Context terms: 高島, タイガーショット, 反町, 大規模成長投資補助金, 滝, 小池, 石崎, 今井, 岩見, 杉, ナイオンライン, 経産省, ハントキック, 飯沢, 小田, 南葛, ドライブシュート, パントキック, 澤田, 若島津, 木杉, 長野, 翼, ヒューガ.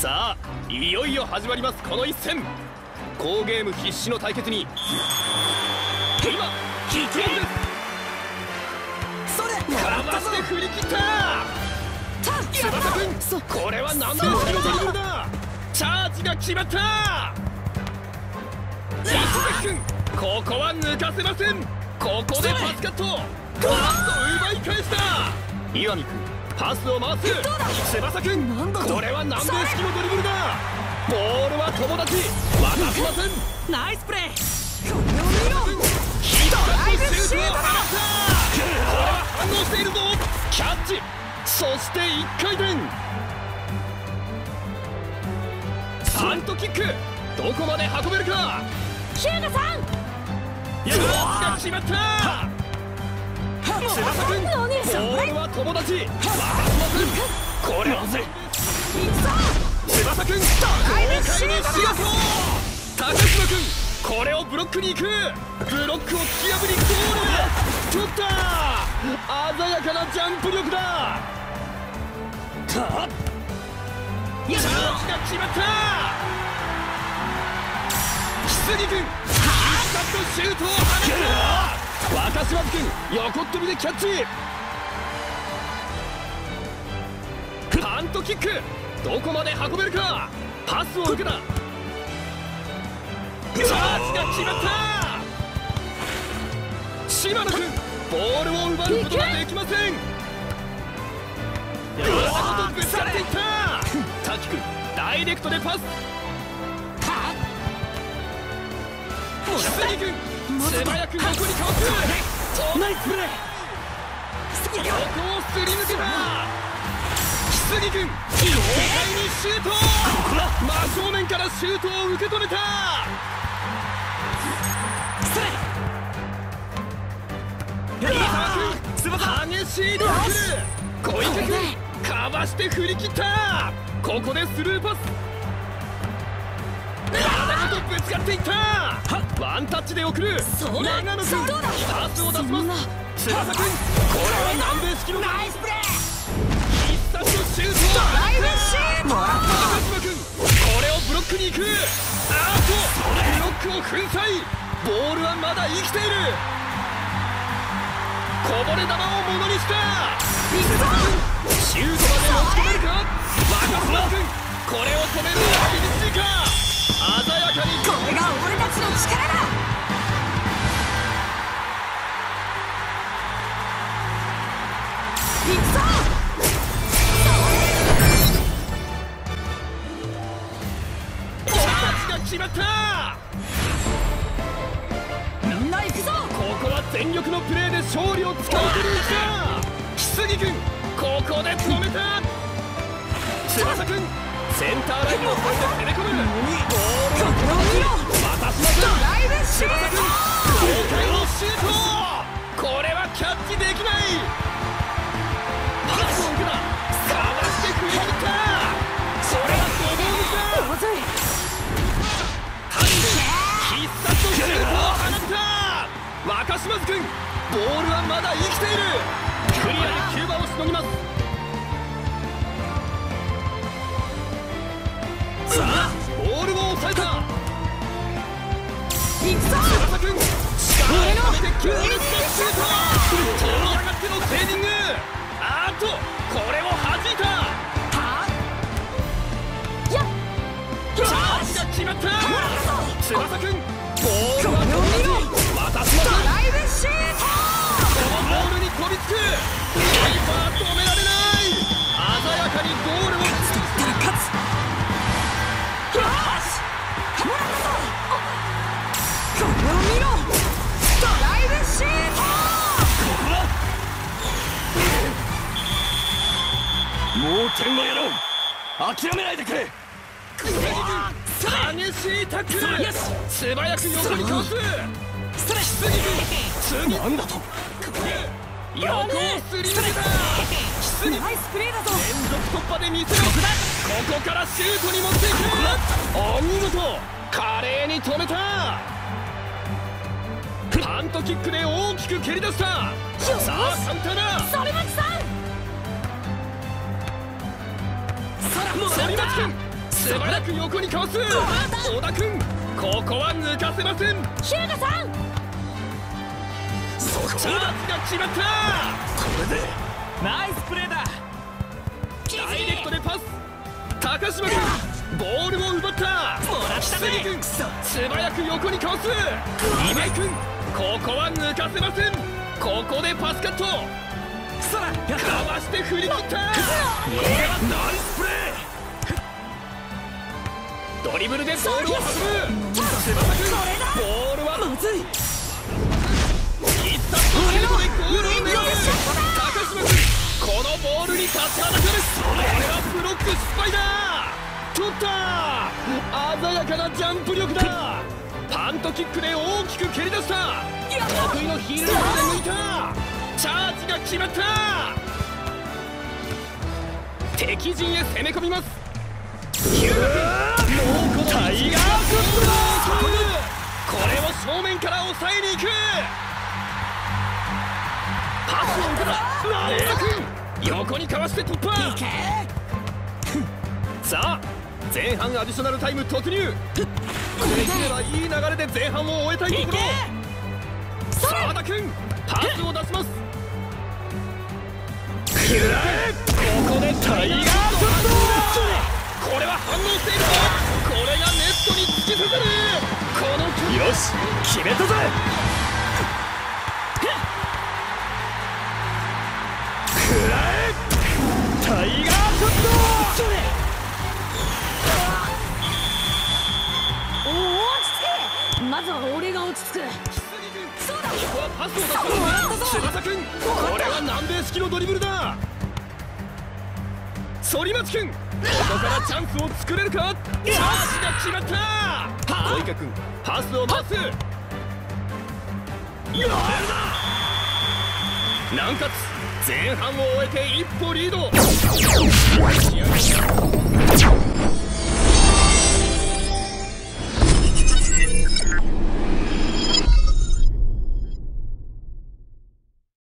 さあいよいよ始まります。この一戦、好ゲーム必至の対決に今危険です。それかわして振り切った翼くん、これは何で振り切れるんだ。チャージが決まった。石崎くん、ここは抜かせません。ここでパスカット、奪い返した。岩見くん、パスを回す。翼くん、これは南米式のドリブルだ。ボールは友達、渡せません。ナイスプレー。これを見ろ。シュートを放った。これは反応しているぞ。キャッチ、そして1回転ハントキック、どこまで運べるか。ヒューガさん、キャッチが決まった。翼くん、ボールは友達、渡しません。これはぜ翼くん、豪快にシュート。高島くん、これをブロックに行く。ブロックを突き破りゴール。取った。鮮やかなジャンプ力だ。チャージが決まった。木杉くん、インスタントシュートを放った。若島君、横っ飛びでキャッチ。パントキック、どこまで運べるか。パスを受けた。チャージが決まった。島野君、ボールを奪うことができません。うわー、ぶつかっていった。滝君、ダイレクトでパス。杉君、素早く横にかわす。ナイスプレー。横をすり抜けた。木杉君、豪快にシュート。真正面からシュートを受け止めた。飯沢君、激しいドリブル。小池君、かわして振り切った。ここでスルーパス。体ごとぶつかっていった。ワンタッチで送る。長野君、パスを出します。翼君、これは南米式のナイスプレー。必殺のシュート。ドライブシュート。高島君、これをブロックに行く。あーと、ブロックを粉砕。ボールはまだ生きている。こぼれ球をものにした。シュートまで持ち込めるか。若島君、これを止めるのは厳しいか。鮮やかに、これが俺たちの力だ。行くぞ。チャージが決まった。みんな行くぞ。ここは全力のプレーで勝利をつかむことにした。木杉君、ここで止めた。翼君、センターラインを越えて攻め込む。ボールを渡しまくる。ドライブシュート。豪快のシュート。これはキャッチできない。パスを受けた。かわして振り切った。それはドボンだ。タッチ、必殺のシュートを放った。若島津君、ボールはまだ生きている。クリアに9番をしのぎます。さあ、ボールを抑えた。行くぞ。翼くん、力を合わせて強烈なシュート。遠ざかってのセービング。あーと、これを弾いた。チャージが決まった。翼くん、ボールは友達、渡しました。ドライブシュート。このボールに飛びつく。キーパー止められない。鮮やかにゴールを点をやろう。諦めないでくれ。激しいタックル。素早く横にかわす。木杉君、なんだと。横をすり抜けた。木杉、連続突破で見せる。ここからシュートに持っていく。お見事、華麗に止めた。パントキックで大きく蹴り出した。さあ、カウンターだ。反町さん、反町君、しばらく横にかわす。小田君、ここは抜かせません。ヒューガさん、そこチャンスが決まった。これでナイスプレーだ。ダイレクトでパス。高島君、ボールを奪った。もらったね。杉君、素早く横にかわす。今井君、ここは抜かせません。ここでパスカット。かわして振り切った。ナイスプレー。ドリブルでボールを運ぶ。翼くん、ボールはまずい。いったストレートでゴールを狙う。高島君、このボールに立ちはだかる。これはブロック失敗だ。取った。鮮やかなジャンプ力だ。パントキックで大きく蹴り出した。得意のヒールで抜いた。チャージが決まった。敵陣へ攻め込みます。ヒュータイガースブローク。これを正面から抑えに行く。パスを受けたナイス君、横にかわして突破。さあ前半アディショナルタイム突入。これではいい流れで前半を終えたいところ。澤田君、パスを出します。ここでタイガースブローク。これは反応しているぞ。これがネットに突き刺さる。この距離、よし決めたぜ。くらえタイガーショット。おお、落ち着け。まずは俺が落ち着く。そうだ、ここはパスを出す。翼君、これは南米式のドリブルだ。反町君、ここからチャンスを作れるか。チャージが決まった。小池君、パスを回す。やれるな。南葛、前半を終えて一歩リード。